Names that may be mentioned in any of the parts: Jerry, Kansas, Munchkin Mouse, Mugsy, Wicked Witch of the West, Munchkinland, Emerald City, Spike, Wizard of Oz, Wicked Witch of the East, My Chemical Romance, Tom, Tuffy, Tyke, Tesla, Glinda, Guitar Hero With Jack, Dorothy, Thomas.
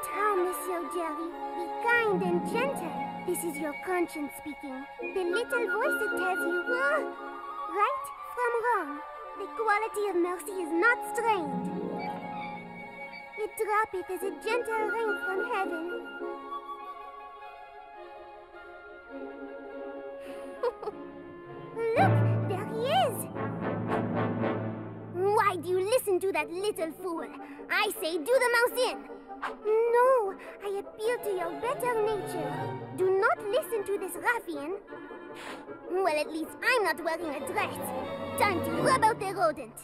not harm, Monsieur Jerry. Be kind and gentle. This is your conscience speaking. The little voice that tells you right from wrong. The quality of mercy is not strained. It droppeth as a gentle rain from heaven. Look, there he is! Why do you listen to that little fool? I say do the mouse in! No, I appeal to your better nature. Do not listen to this ruffian. Well, at least I'm not wearing a dress. Time to rub out the rodent.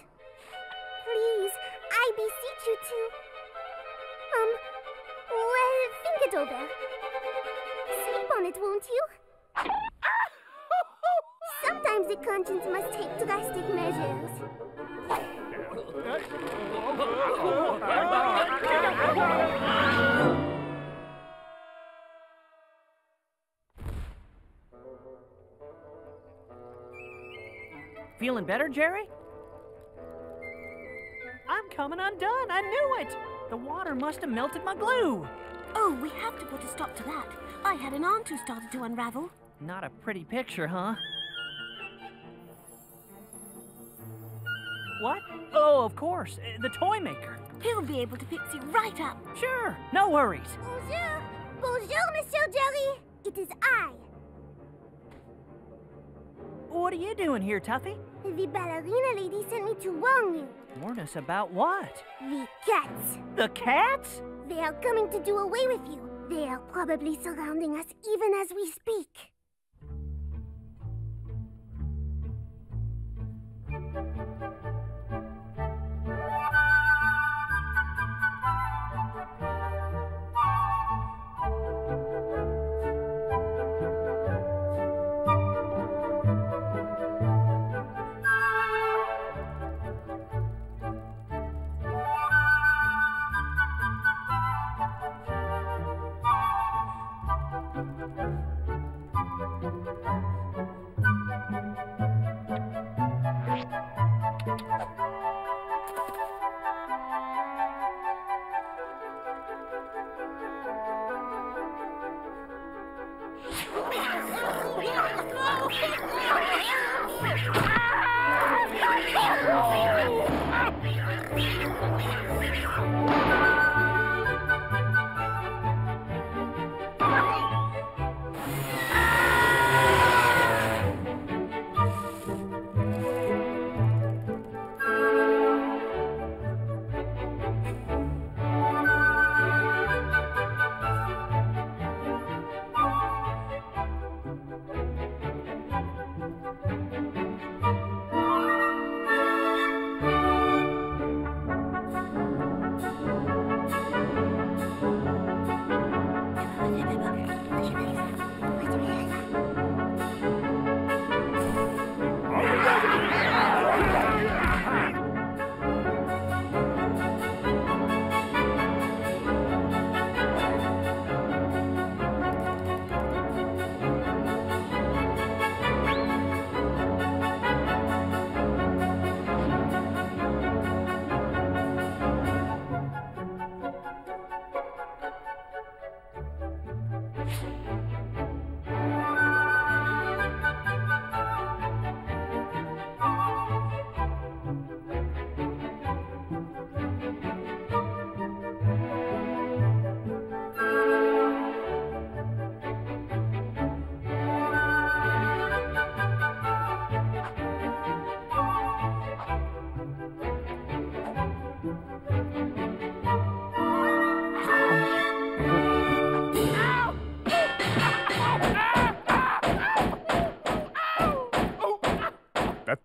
Please, I beseech you to... well, think it over. Sleep on it, won't you? Sometimes the conscience must take drastic measures. Feeling better, Jerry? I'm coming undone. I knew it. The water must have melted my glue. Oh, we have to put a stop to that. I had an aunt who started to unravel. Not a pretty picture, huh? What? Oh, of course. The toy maker. He'll be able to fix it right up. Sure. No worries. Bonjour. Bonjour, Monsieur Jerry. It is I. What are you doing here, Tuffy? The ballerina lady sent me to warn you. Warn us about what? The cats. The cats? They are coming to do away with you. They are probably surrounding us even as we speak.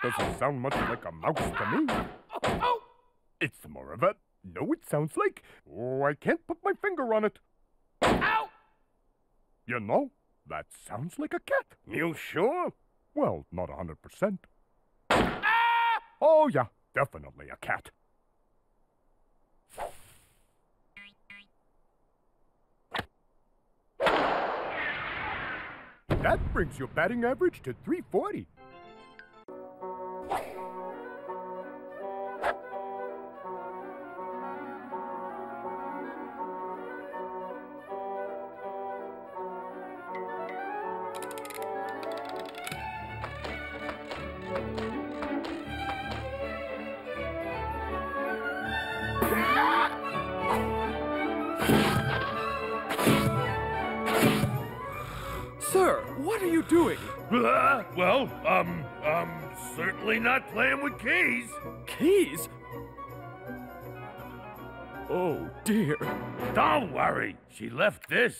Doesn't sound much like a mouse to me. It's more of a... No, it sounds like... Oh, I can't put my finger on it. Ow! You know, that sounds like a cat. You sure? Well, not 100%. Ah! Oh, yeah, definitely a cat. That brings your batting average to 340. Well, I'm certainly not playing with keys. Keys? Oh, dear. Don't worry. She left this.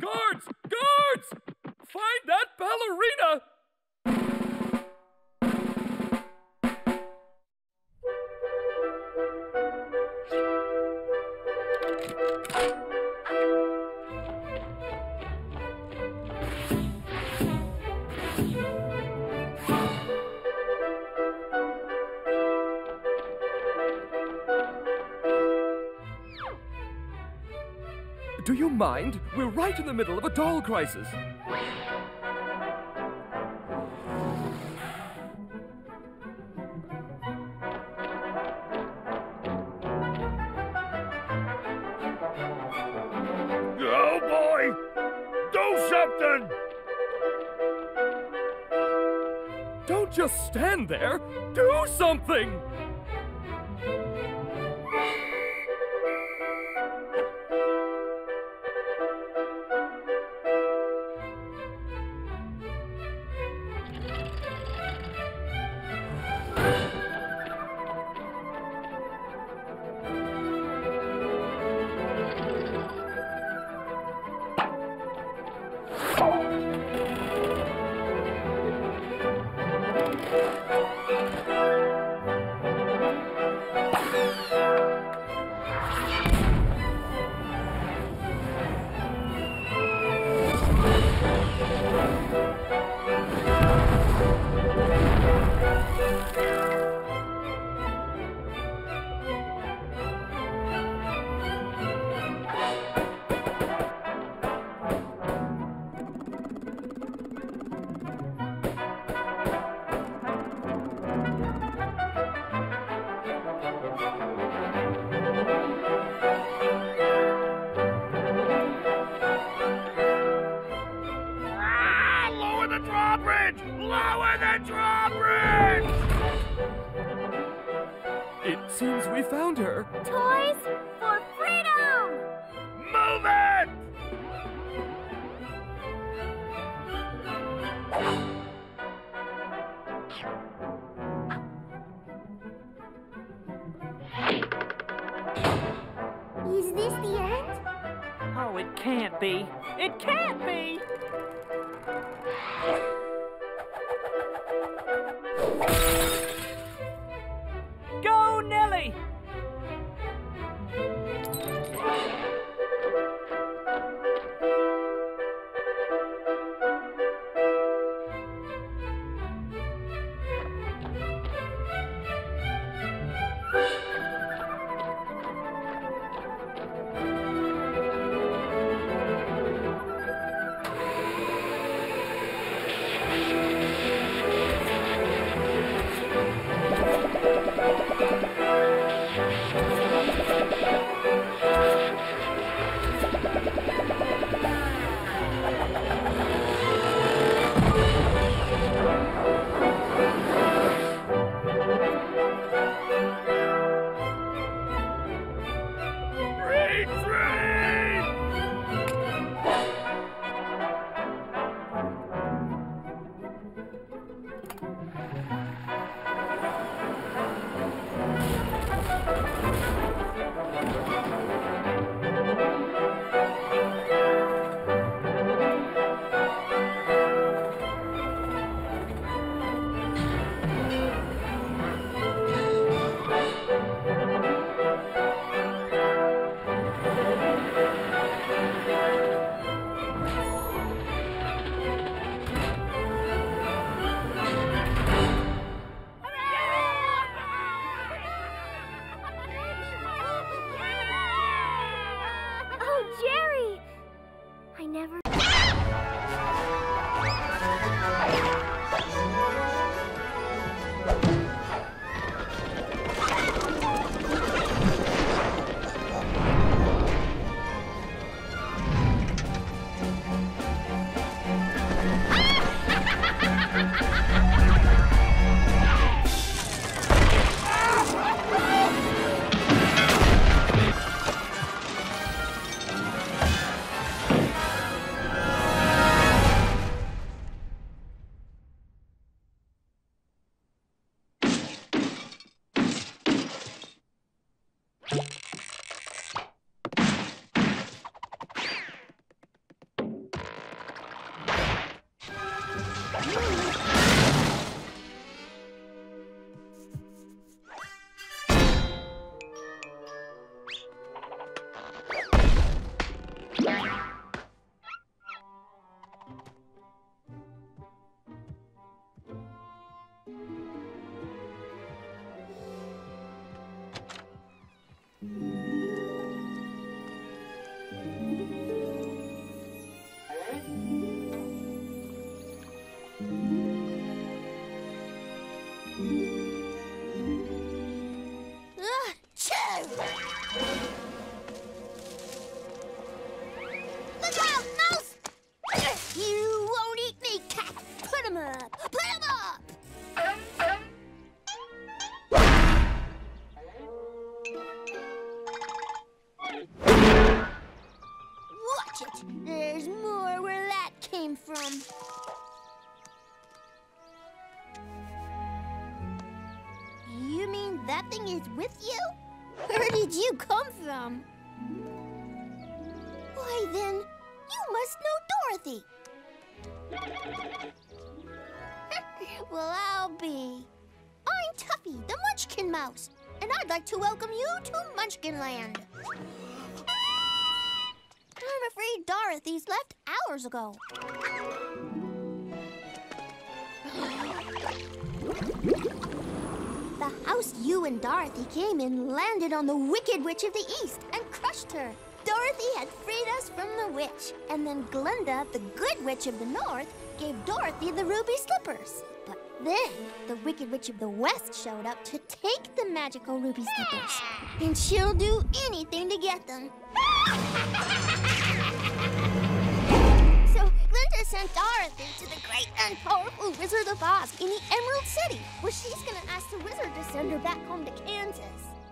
Guards! Guards! Find that ballerina! Do you mind? We're right in the middle of a doll crisis. Oh, boy! Do something! Don't just stand there. Do something! Look out, Mouse! You won't eat me, Cat! Put him up! Put him up! Watch it! There's more where that came from. You mean that thing is with you? Where did you come from? Why then, you must know Dorothy. Well, I'll be. I'm Tuffy, the Munchkin Mouse, and I'd like to welcome you to Munchkinland. I'm afraid Dorothy's left hours ago. The house you and Dorothy came in landed on the Wicked Witch of the East and crushed her. Dorothy had freed us from the witch, and then Glinda, the good witch of the North, gave Dorothy the ruby slippers. But then the Wicked Witch of the West showed up to take the magical ruby slippers, and she'll do anything to get them. So Glinda sent Dorothy to the great and powerful Wizard of Oz in the Emerald City, where she's going to ask the wizard to send her back home to Kansas.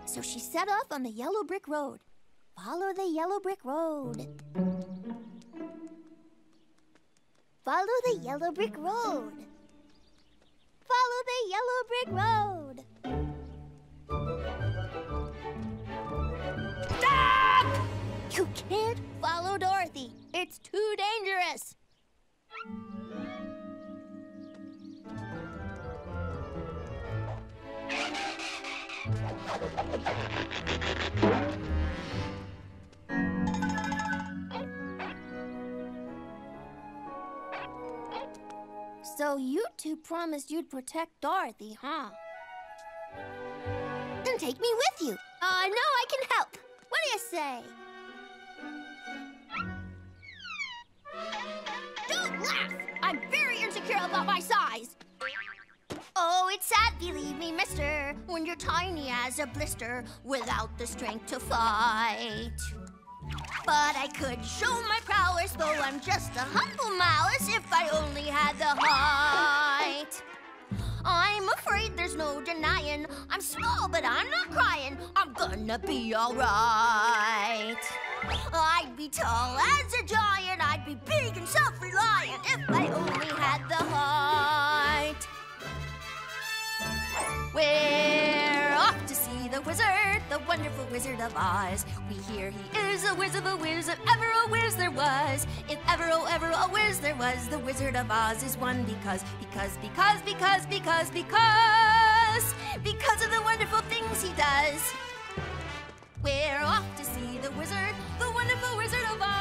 So she set off on the yellow brick road. Follow the yellow brick road. Follow the yellow brick road. Follow the yellow brick road. Stop! You can't follow Dorothy. It's too dangerous. So you two promised you'd protect Dorothy, huh? Then take me with you. I know I can help. What do you say? Don't laugh! I'm very insecure about my size. Oh, it's sad, believe me, mister, when you're tiny as a blister without the strength to fight. But I could show my prowess, though I'm just a humble mouse, if I only had the height. I'm afraid there's no denying I'm small, but I'm not crying. I'm gonna be alright. I'd be tall as a giant, I'd be big and self-reliant, if I only had the height. We're off to see the wizard, the wonderful Wizard of Oz. We hear he is a whiz, if ever a whiz there was. If ever, oh, ever a whiz there was, the Wizard of Oz is one because of the wonderful things he does. We're off to see the wizard, the wonderful Wizard of Oz.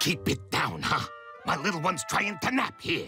Keep it down, huh? My little one's trying to nap here.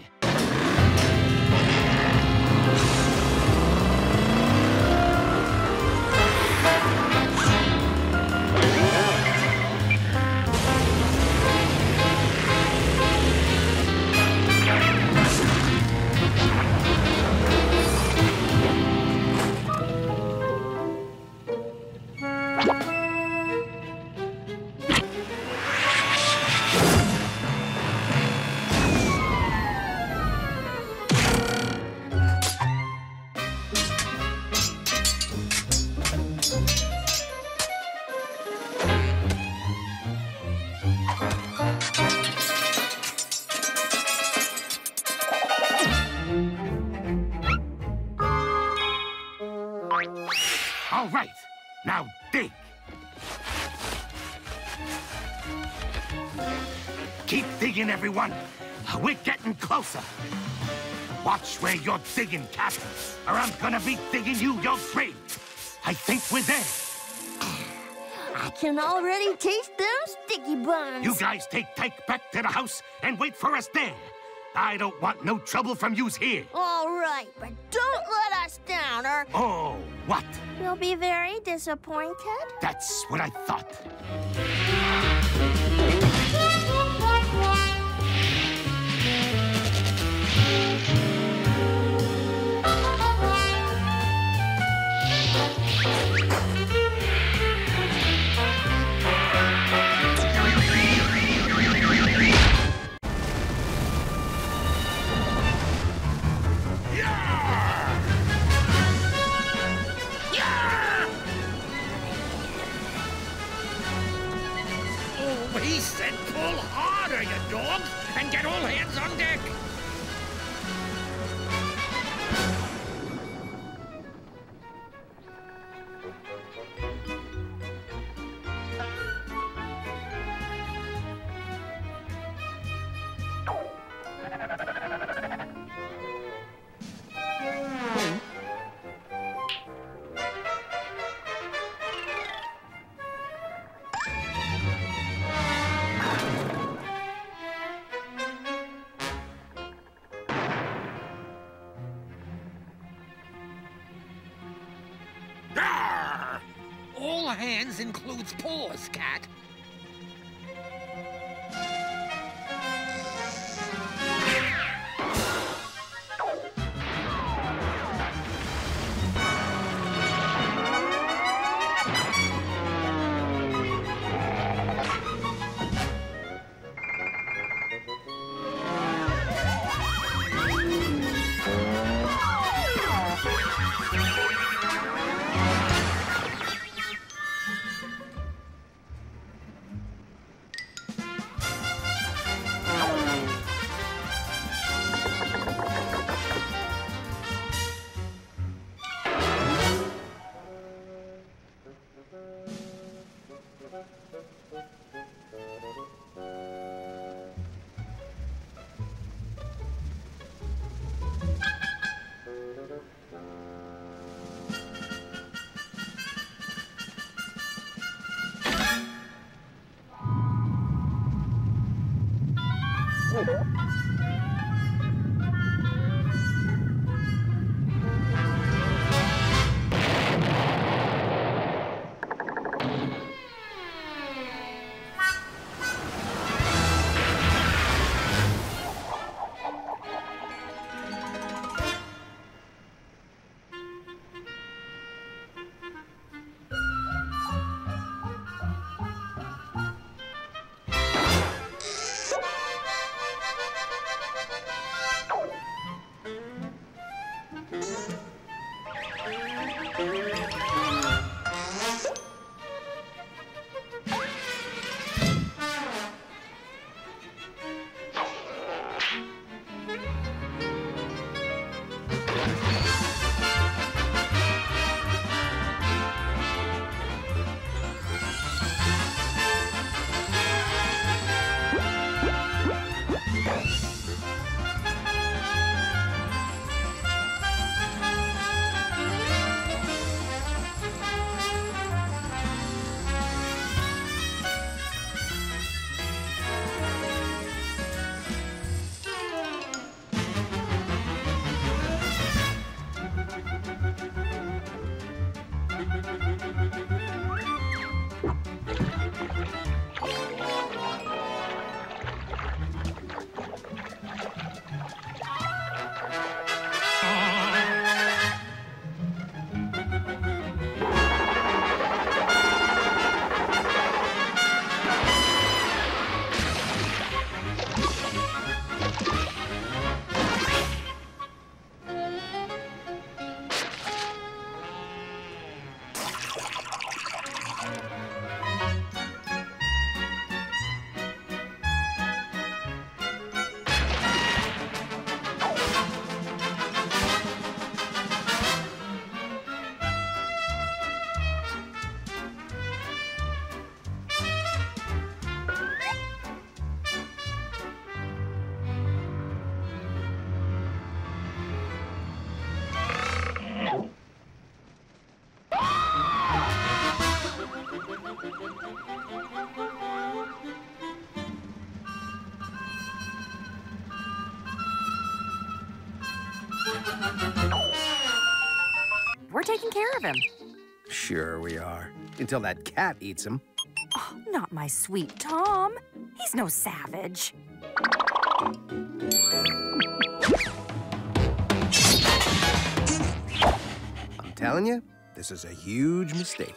Everyone, we're getting closer. Watch where you're digging, Captain, or I'm gonna be digging you your grave. I think we're there. I can already taste them sticky buns. You guys take Tyke back to the house and wait for us there. I don't want no trouble from yous here. All right, but don't let us down, or... Oh, what? You'll be very disappointed. That's what I thought. Includes paws, Cat. care of him. Sure we are. Until that cat eats him. Oh, not my sweet Tom. He's no savage. I'm telling you, this is a huge mistake.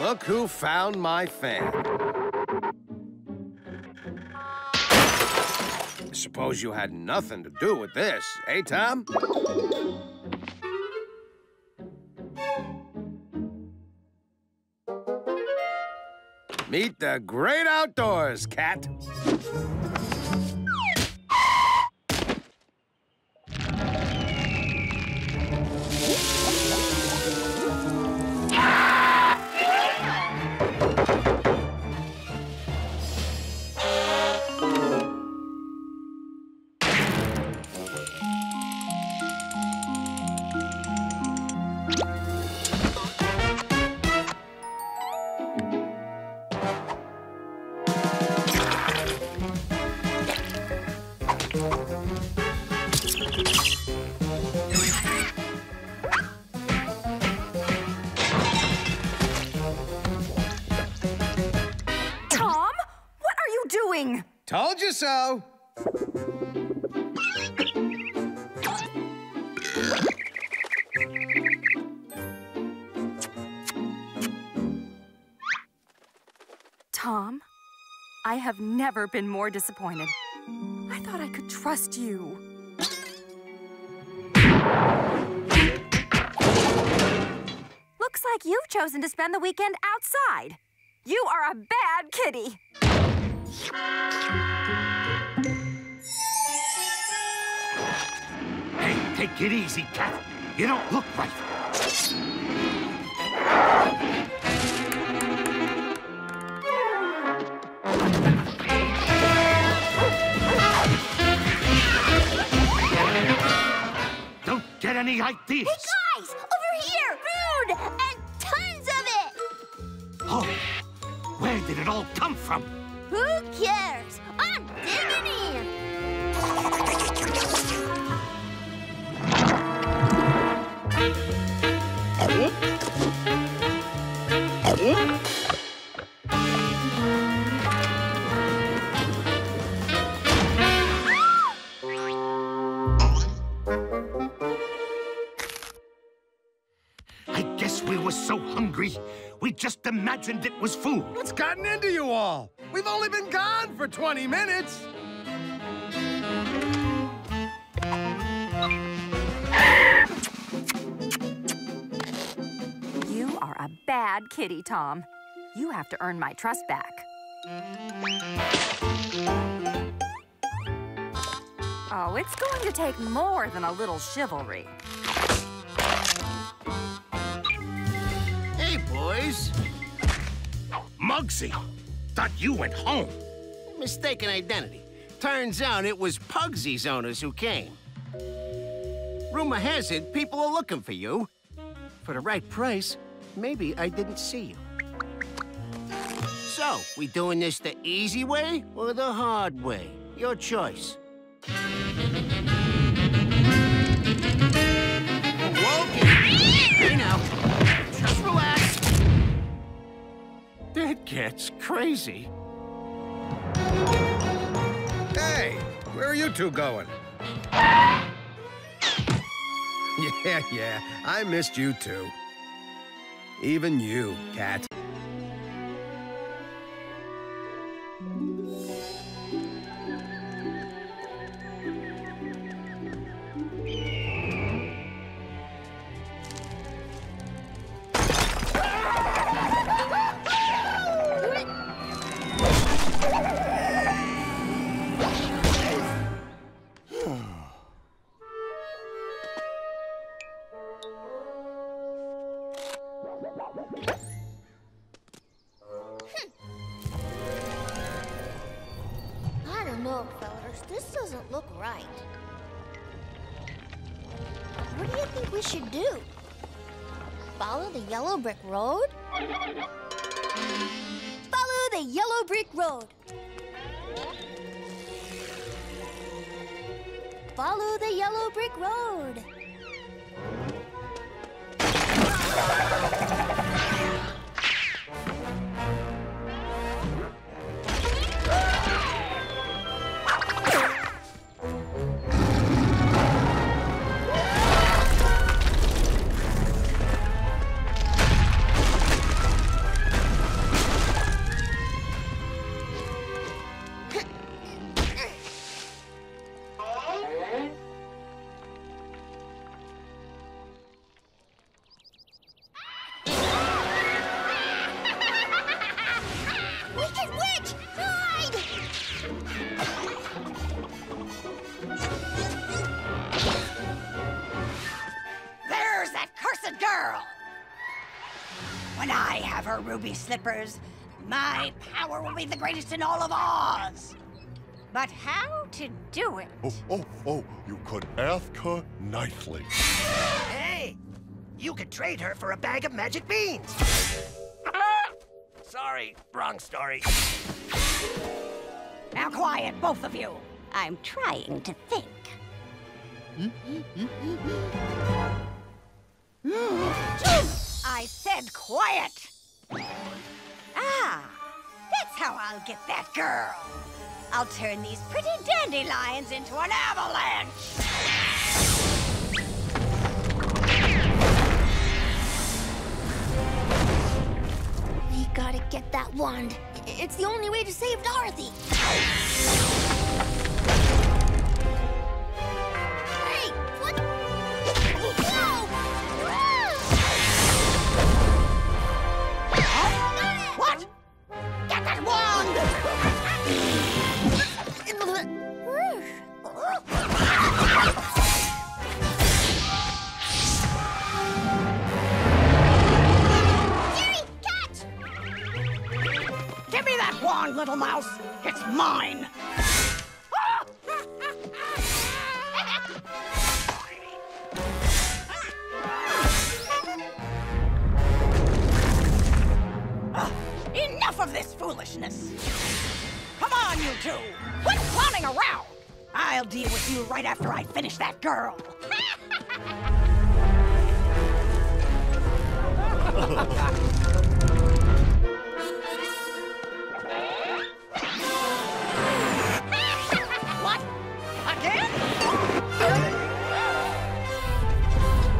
Look who found my fan. Suppose you had nothing to do with this, eh, Tom? Meet the great outdoors, cat. Told you so. Tom, I have never been more disappointed. I thought I could trust you. Looks like you've chosen to spend the weekend outside. You are a bad kitty. Hey, take it easy, cat. You don't look right. Don't get any ideas. Hey, guys! Over here! Food! And tons of it! Oh, where did it all come from? Who cares? I'm digging in! I guess we were so hungry, we just imagined it was food. What's gotten into you all? We've only been gone for 20 minutes. You are a bad kitty, Tom. You have to earn my trust back. Oh, it's going to take more than a little chivalry. Hey, boys. Mugsy. Thought you went home. Mistaken identity. Turns out it was Pugsy's owners who came. Rumor has it people are looking for you. For the right price, maybe I didn't see you. So, we doing this the easy way or the hard way? Your choice. That cat's crazy. Hey, where are you two going? Yeah, I missed you two. Even you, cat. Look, fellas, this doesn't look right. What do you think we should do? Follow the yellow brick road? Follow the yellow brick road. Follow the yellow brick road. Ruby slippers, my power will be the greatest in all of Oz. But how to do it? Oh, you could ask her nicely. Hey, you could trade her for a bag of magic beans. Sorry, wrong story. Now quiet, both of you. I'm trying to think. I said quiet. Ah, that's how I'll get that girl. I'll turn these pretty dandelions into an avalanche. We gotta get that wand. It's the only way to save Dorothy. Hey, what? Whoa! What? Get that wand! Jerry, catch! Give me that wand, little mouse. It's mine. Enough of this foolishness! Come on, you two! Quit clowning around! I'll deal with you right after I finish that girl! What? Again?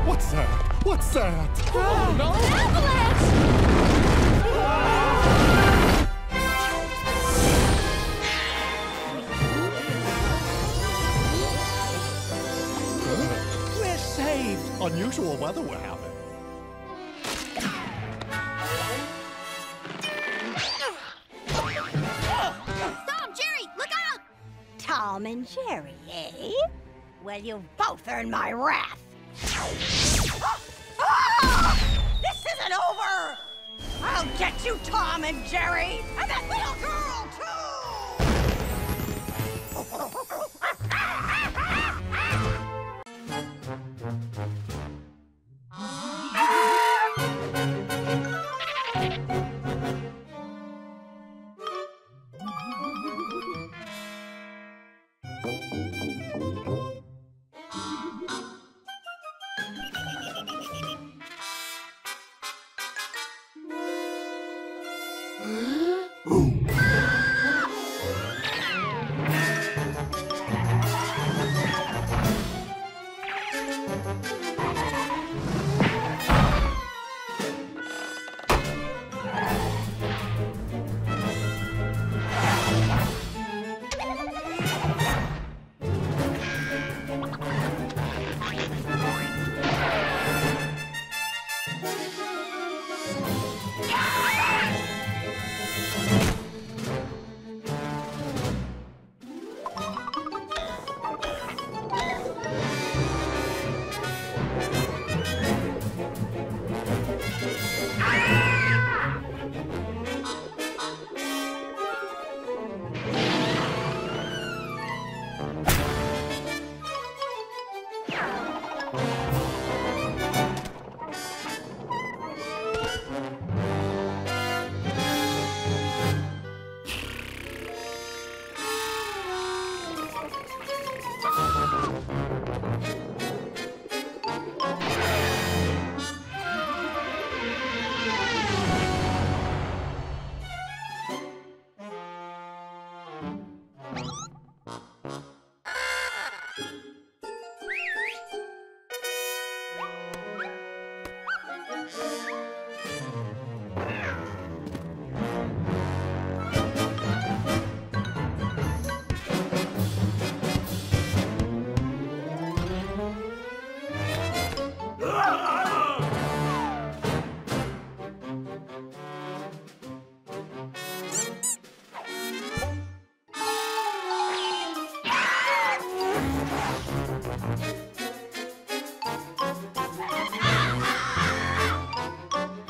What's that? What's that? Oh, no! Avalanche! Unusual weather we're having. Stop, Jerry! Look out! Tom and Jerry, eh? Well, you both earned my wrath. This isn't over! I'll get you, Tom and Jerry! And that little girl, too!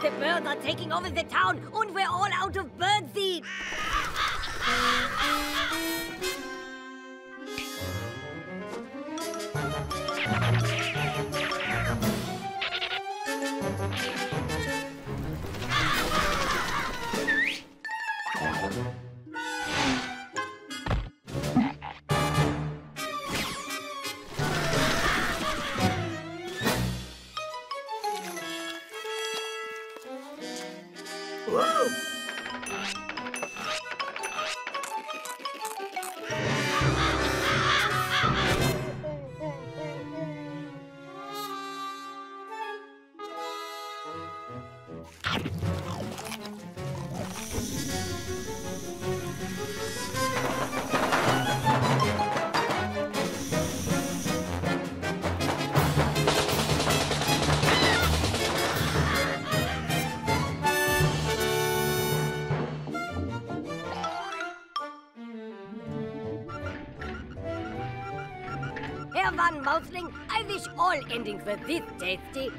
The birds are taking over the town, and we're all out of birdseed. I wish all endings were this tasty.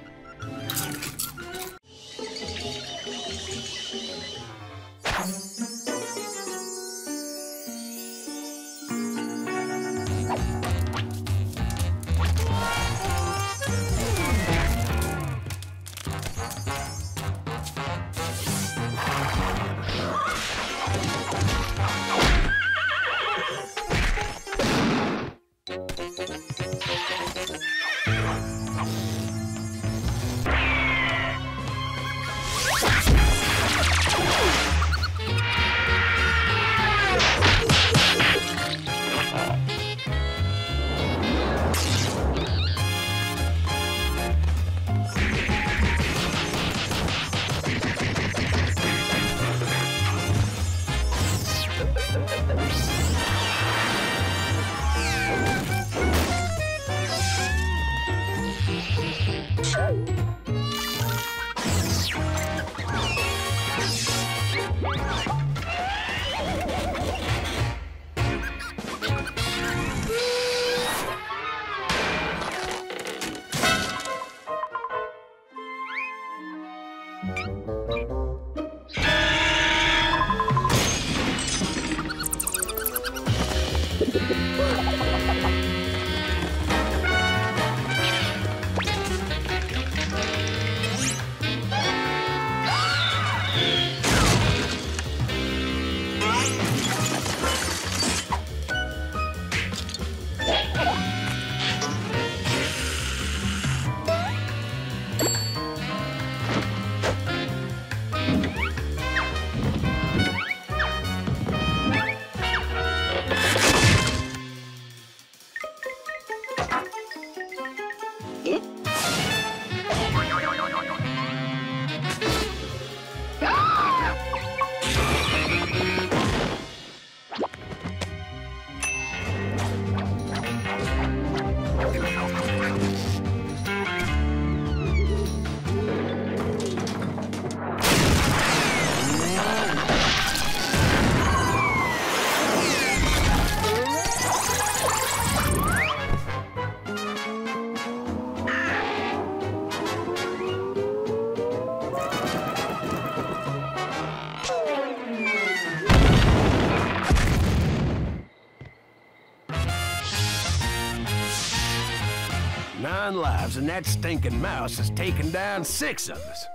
And that stinking mouse has taken down 6 of us.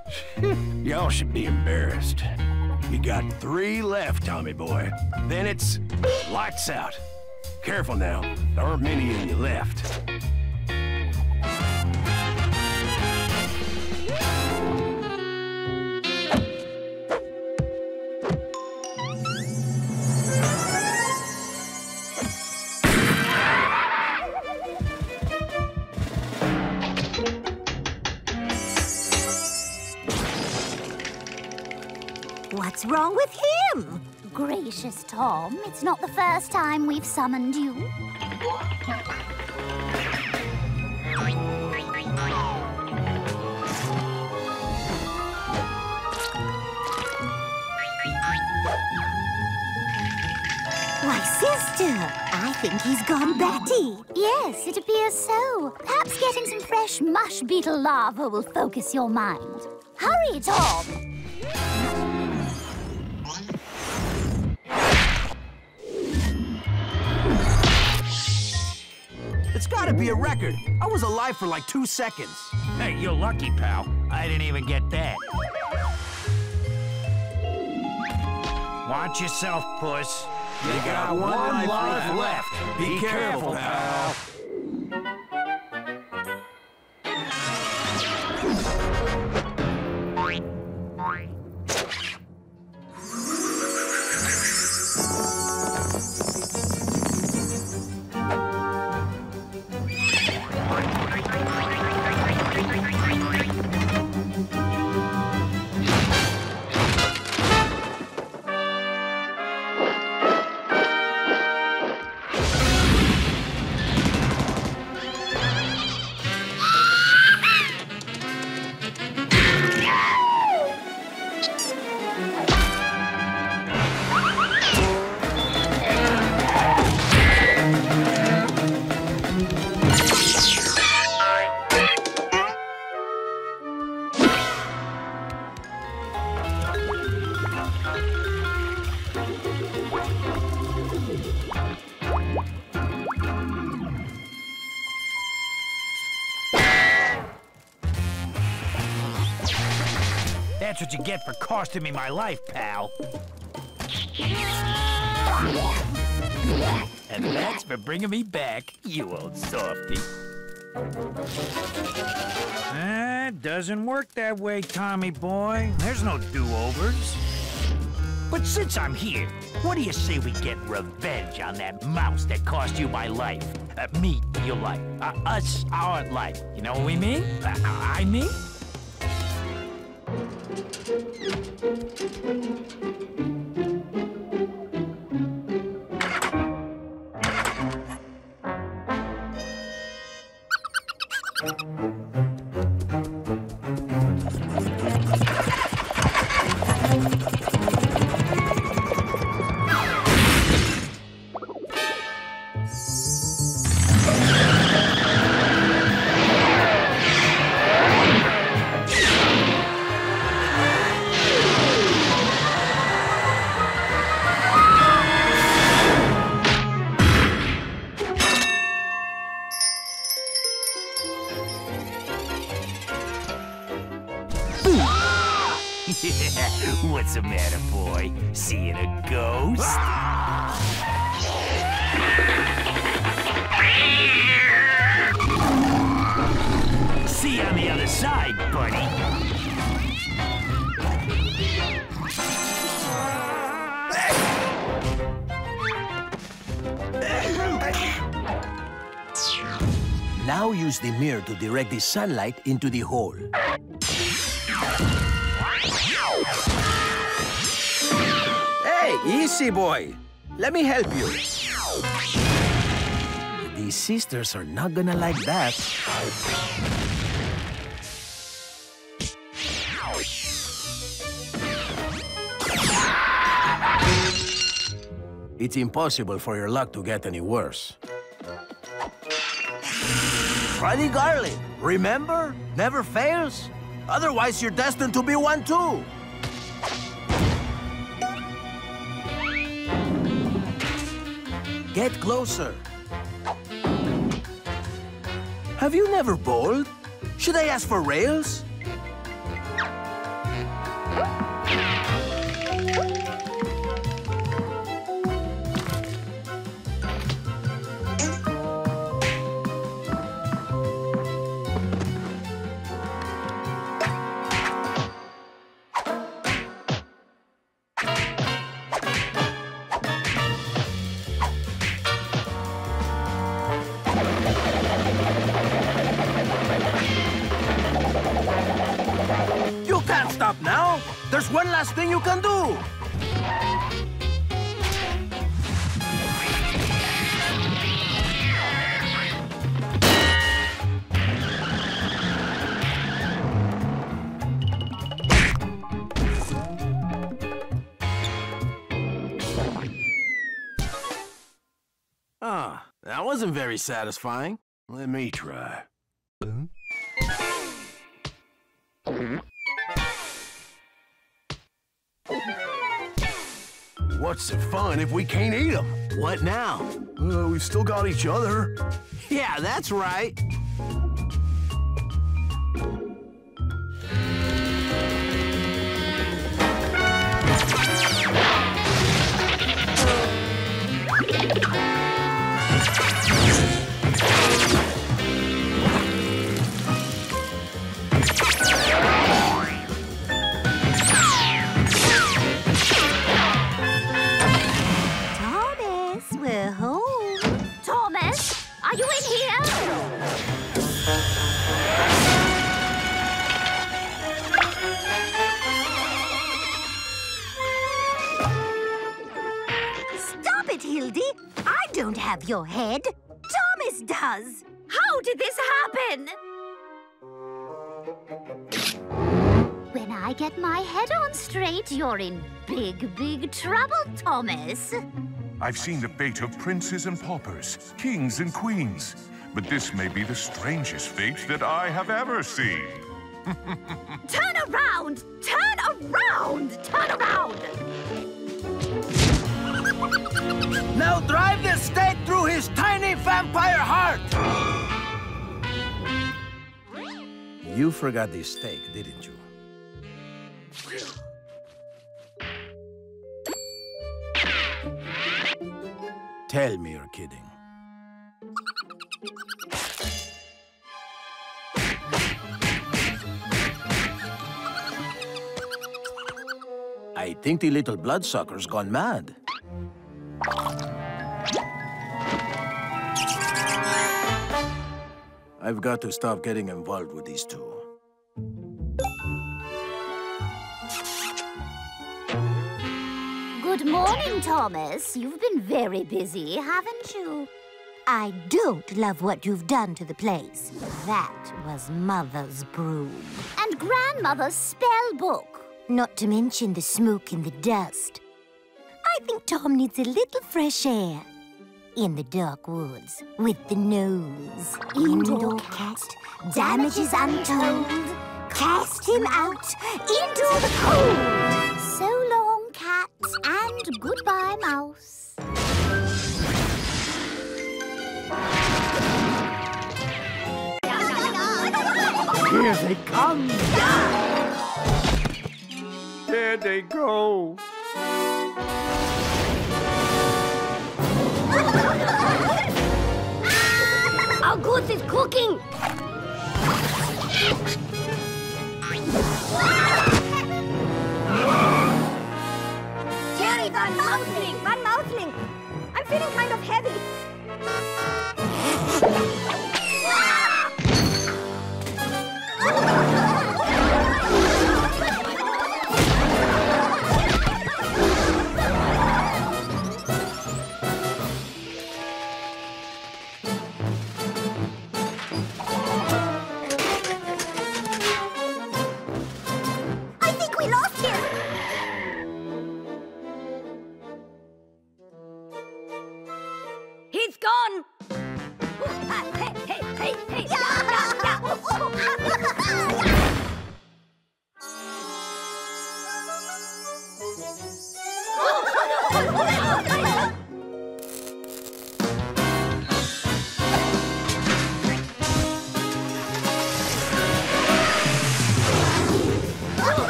Y'all should be embarrassed. You got 3 left, Tommy boy. Then it's lights out. Careful now, there aren't many of you left. What's wrong with him? Gracious, Tom, it's not the first time we've summoned you. My sister! I think he's gone batty. Yes, it appears so. Perhaps getting some fresh mush beetle larva will focus your mind. Hurry, Tom! It's gotta be a record. I was alive for like 2 seconds. Hey, you're lucky, pal. I didn't even get that. Watch yourself, puss. You got one life left. Be careful, pal. That's what you get for costing me my life, pal. And thanks for bringing me back, you old softy. That doesn't work that way, Tommy boy. There's no do-overs. But since I'm here, what do you say we get revenge on that mouse that cost you my life? Me, your life. Us, our life. You know what we mean? I mean? What's the matter, boy? Seeing a ghost? Ah! See you on the other side, buddy. Now use the mirror to direct the sunlight into the hole. Hey, easy boy. Let me help you. These sisters are not gonna like that. It's impossible for your luck to get any worse. Try the garlic. Remember? Never fails. Otherwise, you're destined to be one, too. Get closer. Have you never bowled? Should I ask for rails? There's one last thing you can do! That wasn't very satisfying. Let me try. What's the fun if we can't eat them? What now? We've still got each other. Yeah, that's right. Your head? Thomas does! How did this happen? When I get my head on straight, you're in big, big trouble, Thomas. I've seen the fate of princes and paupers, kings and queens, but this may be the strangest fate that I have ever seen. Turn around! Turn around! Turn around! Now drive the stake through his tiny vampire heart! You forgot the stake, didn't you? Tell me you're kidding. I think the little bloodsucker's gone mad. I've got to stop getting involved with these two. Good morning, Thomas. You've been very busy, haven't you? I don't love what you've done to the place. That was Mother's broom. And Grandmother's spell book. Not to mention the smoke and the dust. I think Tom needs a little fresh air. In the dark woods, with the gnomes. Indoor cat, damages untold. Cast him out into the cold. So long, cat, and goodbye, mouse. Here they come. There they go. Our goose is cooking! Jerry, one mouthling! One mouthling! I'm feeling kind of heavy.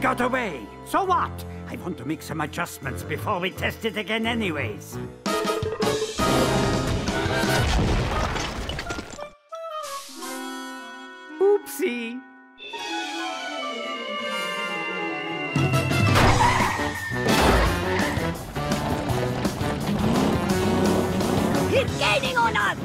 Got away. So what? I want to make some adjustments before we test it again anyways. Oopsie. He's gaining on us!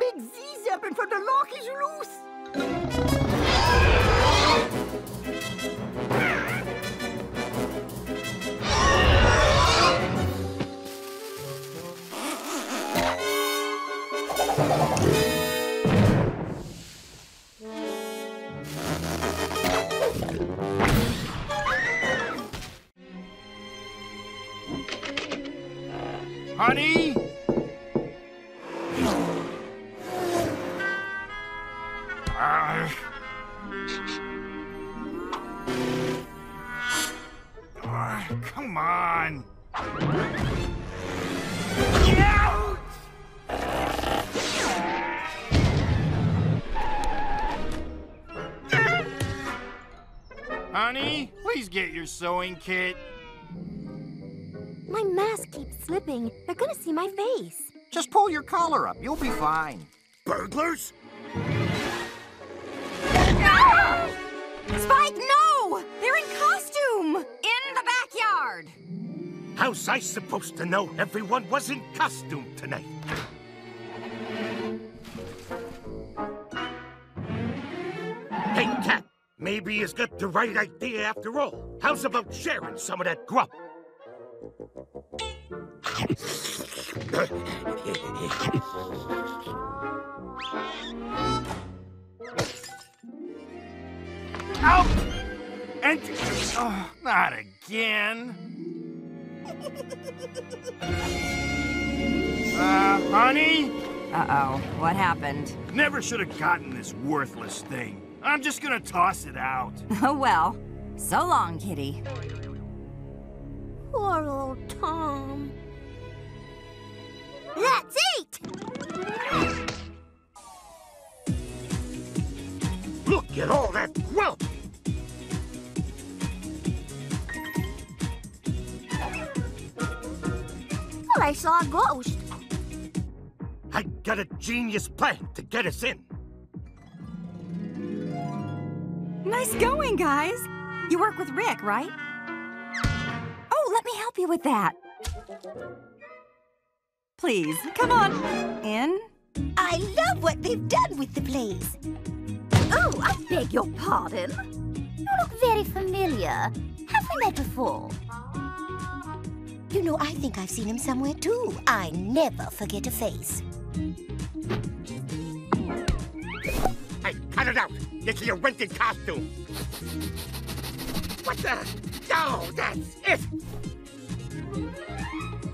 Big Z's up and from the lock is loose. honey? Come on. Honey, please get your sewing kit. My mask keeps slipping. They're gonna see my face. Just pull your collar up. You'll be fine. Burglars? Ah! Spike, no! They're in costume! In the backyard! How's I supposed to know everyone was in costume tonight? Hey, Cat, maybe he's got the right idea after all. How's about sharing some of that grub? Out! And... oh, not again. Honey? Uh-oh, what happened? Never should have gotten this worthless thing. I'm just gonna toss it out. Oh, well. So long, kitty. Poor old Tom. Let's eat! Look at all that grub! Well, I saw a ghost. I got a genius plan to get us in. Nice going, guys. You work with Rick, right? Oh, let me help you with that. Please, come on. In. I love what they've done with the place. Oh, I beg your pardon. You look very familiar. Have we met before? You know, I think I've seen him somewhere, too. I never forget a face. Hey, cut it out. This is your rented costume. What the? No, that's it.